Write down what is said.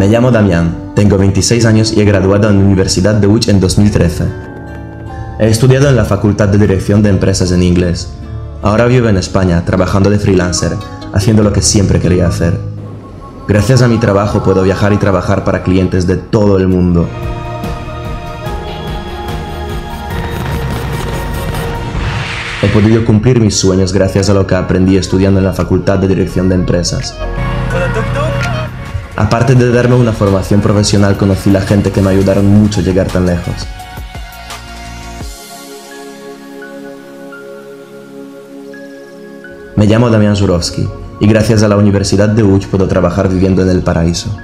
Me llamo Damián, tengo 26 años y he graduado en la Universidad de Łódź en 2013. He estudiado en la Facultad de Dirección de Empresas en inglés. Ahora vivo en España, trabajando de freelancer, haciendo lo que siempre quería hacer. Gracias a mi trabajo puedo viajar y trabajar para clientes de todo el mundo. He podido cumplir mis sueños gracias a lo que aprendí estudiando en la Facultad de Dirección de Empresas. Aparte de darme una formación profesional, conocí la gente que me ayudaron mucho a llegar tan lejos. Me llamo Damián Zurowski y gracias a la Universidad de Łódź puedo trabajar viviendo en el paraíso.